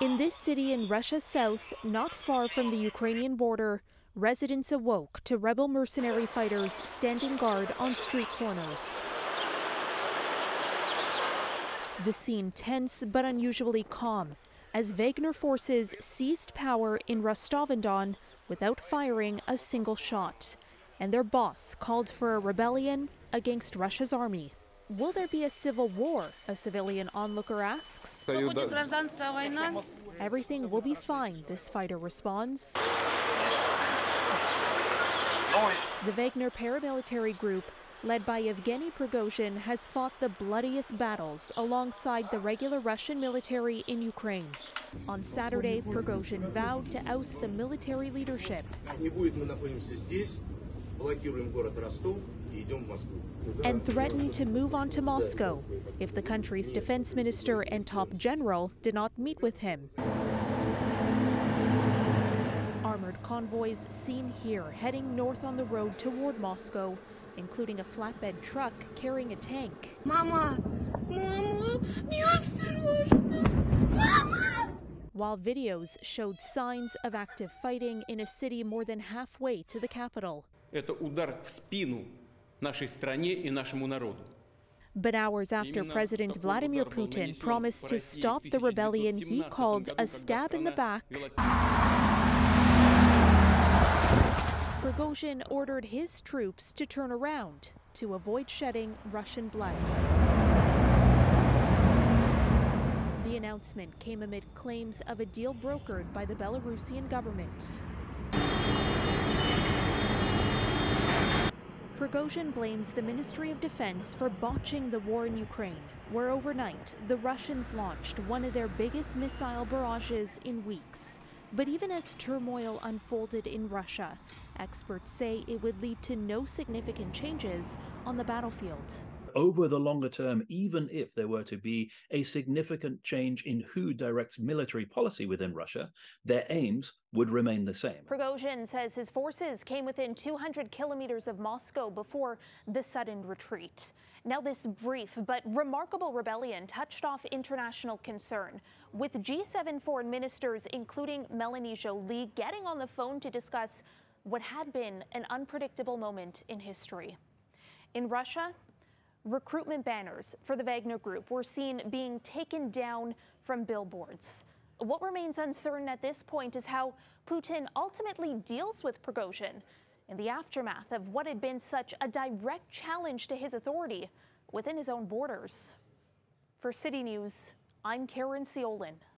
In this city in Russia's south, not far from the Ukrainian border, residents awoke to rebel mercenary fighters standing guard on street corners. The scene tense but unusually calm, as Wagner forces seized power in Rostov-on-Don without firing a single shot, and their boss called for a rebellion against Russia's army. Will there be a civil war, a civilian onlooker asks? Everything will be fine, this fighter responds. The Wagner paramilitary group, led by Evgeny Prigozhin, has fought the bloodiest battles alongside the regular Russian military in Ukraine. On Saturday, Prigozhin vowed to oust the military leadership. And threatened to move on to Moscow if the country's defense minister and top general did not meet with him. Armored convoys seen here heading north on the road toward Moscow, including a flatbed truck carrying a tank. Mama. Mama. Mama. While videos showed signs of active fighting in a city more than halfway to the capital. But hours after President Vladimir Putin promised to stop the rebellion he called a stab in the back, Prigozhin ordered his troops to turn around to avoid shedding Russian blood. The announcement came amid claims of a deal brokered by the Belarusian government. Prigozhin blames the Ministry of Defense for botching the war in Ukraine, where overnight the Russians launched one of their biggest missile barrages in weeks. But even as turmoil unfolded in Russia, experts say it would lead to no significant changes on the battlefield. Over the longer term, even if there were to be a significant change in who directs military policy within Russia, their aims would remain the same. Prigozhin says his forces came within 200 kilometers of Moscow before the sudden retreat. Now this brief but remarkable rebellion touched off international concern, with G7 foreign ministers, including Melanie Jolie, getting on the phone to discuss what had been an unpredictable moment in history. In Russia, recruitment banners for the Wagner Group were seen being taken down from billboards. What remains uncertain at this point is how Putin ultimately deals with Prigozhin in the aftermath of what had been such a direct challenge to his authority within his own borders. For CityNews, I'm Caryn Ceolin.